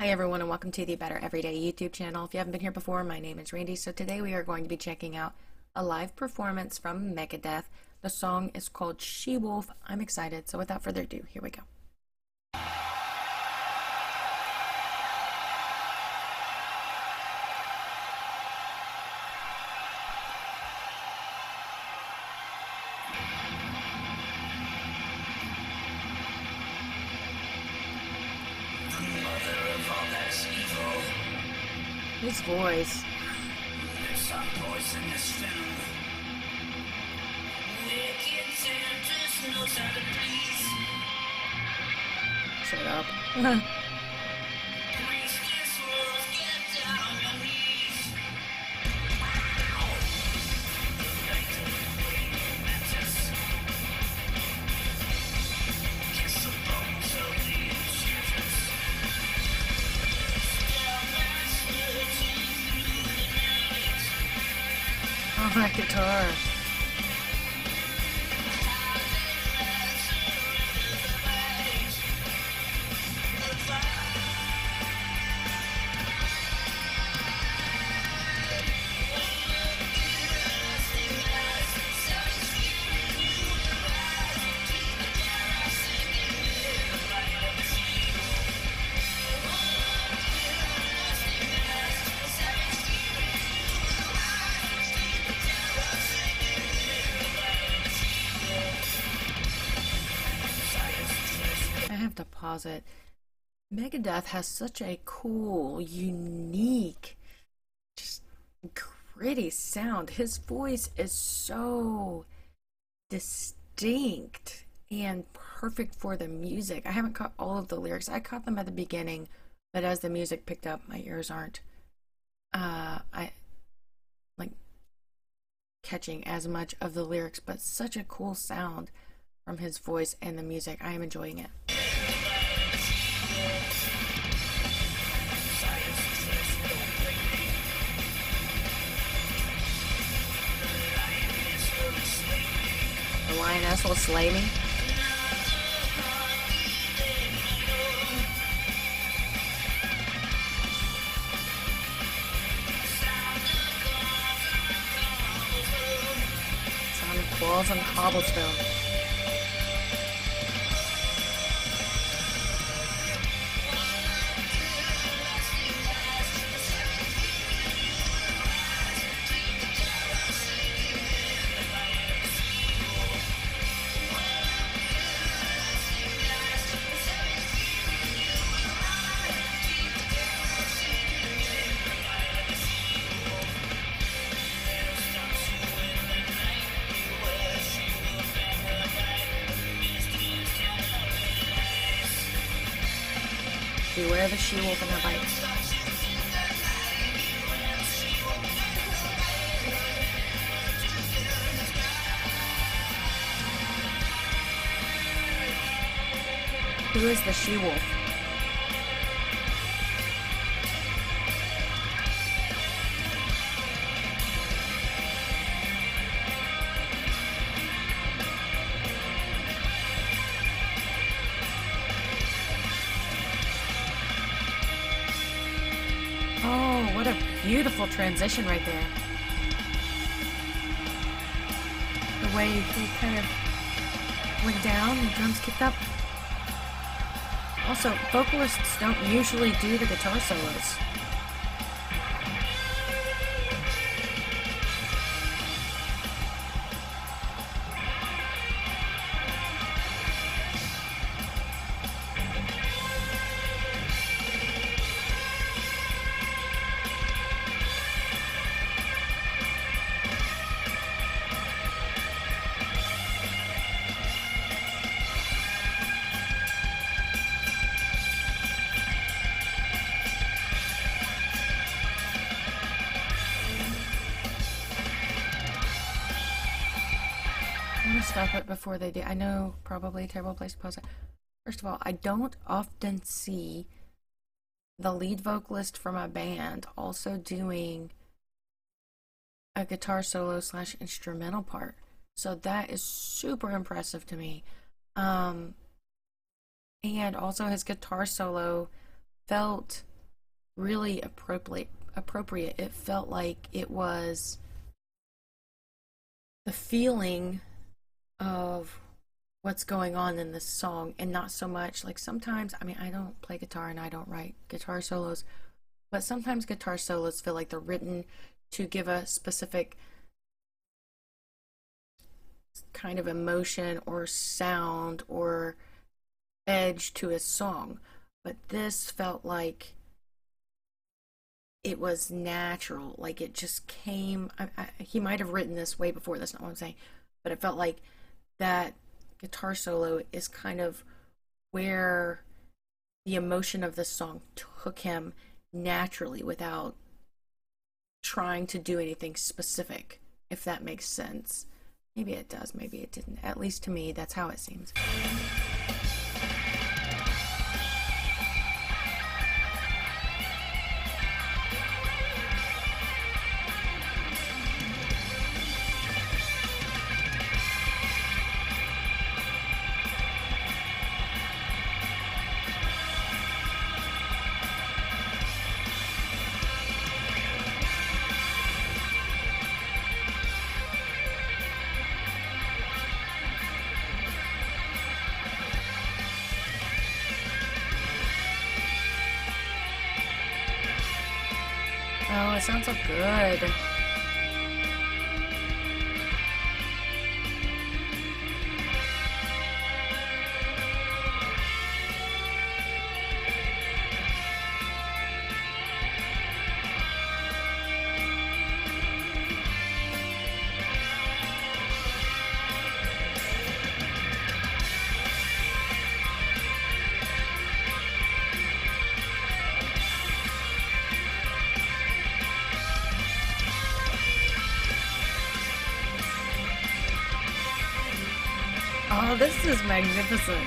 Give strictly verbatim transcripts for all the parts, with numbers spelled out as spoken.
Hi everyone, and welcome to the Better Everyday YouTube channel. If you haven't been here before, my name is Randy. So today we are going to be checking out a live performance from Megadeth. The song is called She Wolf. I'm excited, so without further ado, here we go. His voice. There's some voice in this film. Wicked Santas knows how to please. Shut up. Brings this world, get down on knees. Kiss the bones of the insurgents. Down that switch. Oh, that guitar. Deposit. Megadeth has such a cool, unique, just gritty sound. His voice is so distinct and perfect for the music. I haven't caught all of the lyrics. I caught them at the beginning, but as the music picked up, my ears aren't uh, I like catching as much of the lyrics, but such a cool sound from his voice and the music. I am enjoying it. The lioness will slay me. Sound of claws on cobblestone. Beware the she-wolf and her bites. Who is the she-wolf? Oh, what a beautiful transition right there. The way he kind of went down, the drums kicked up. Also, vocalists don't usually do the guitar solos. Stop it before they do. I know, probably a terrible place to pause it. First of all, I don't often see the lead vocalist from a band also doing a guitar solo slash instrumental part. So that is super impressive to me. Um, and also his guitar solo felt really appropriate. appropriate. It felt like it was the feeling of what's going on in this song, and not so much like sometimes, I mean, I don't play guitar and I don't write guitar solos, but sometimes guitar solos feel like they're written to give a specific kind of emotion or sound or edge to a song. But this felt like it was natural, like it just came. I, I, he might have written this way before, that's not what I'm saying, but it felt like that guitar solo is kind of where the emotion of this song took him naturally without trying to do anything specific, if that makes sense. Maybe it does, maybe it didn't. At least to me, that's how it seems. Oh, it sounds so good. Oh, this is magnificent.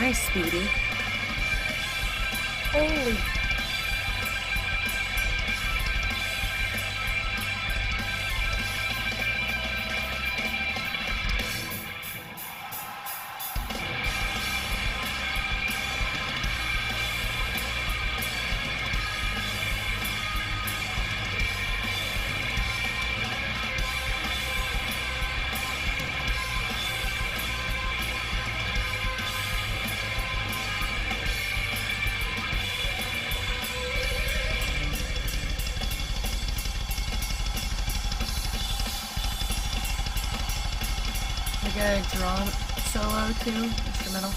Nice, Speedy. Holy. Good drum solo too, instrumental.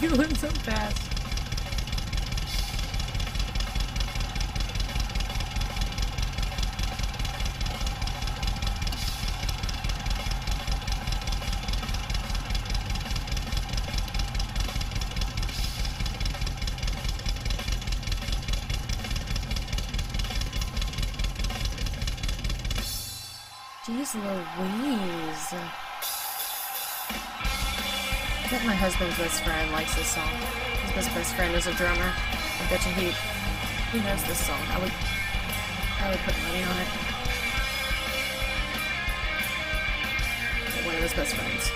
You went so fast. Jeez Louise. I think my husband's best friend likes this song. His best friend is a drummer. I bet you he, he knows this song. I would, I would put money on it. But one of his best friends.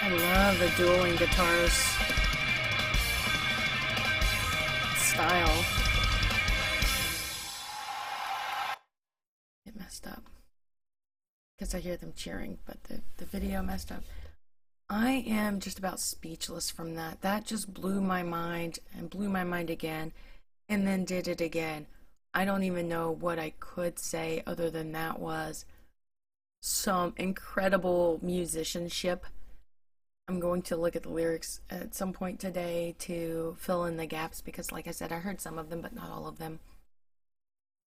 I love the dueling guitars style. It messed up because I hear them cheering, but the, the video messed up. I am just about speechless from that. That just blew my mind and blew my mind again and then did it again. I don't even know what I could say other than that was some incredible musicianship. I'm going to look at the lyrics at some point today to fill in the gaps because, like I said, I heard some of them, but not all of them.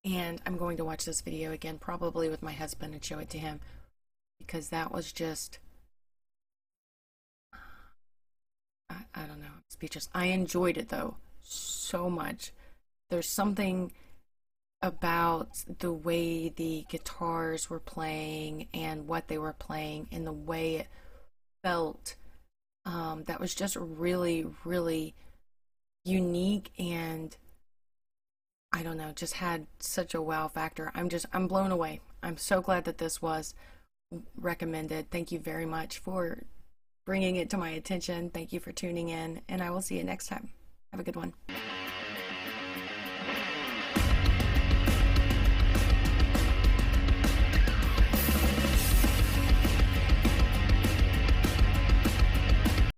And I'm going to watch this video again, probably with my husband, and show it to him because that was just... I, I don't know. I'm speechless. I enjoyed it, though, so much. There's something about the way the guitars were playing and what they were playing and the way it felt um, that was just really, really unique, and I don't know, just had such a wow factor. I'm just, I'm blown away. I'm so glad that this was recommended. Thank you very much for bringing it to my attention. Thank you for tuning in, and I will see you next time. Have a good one.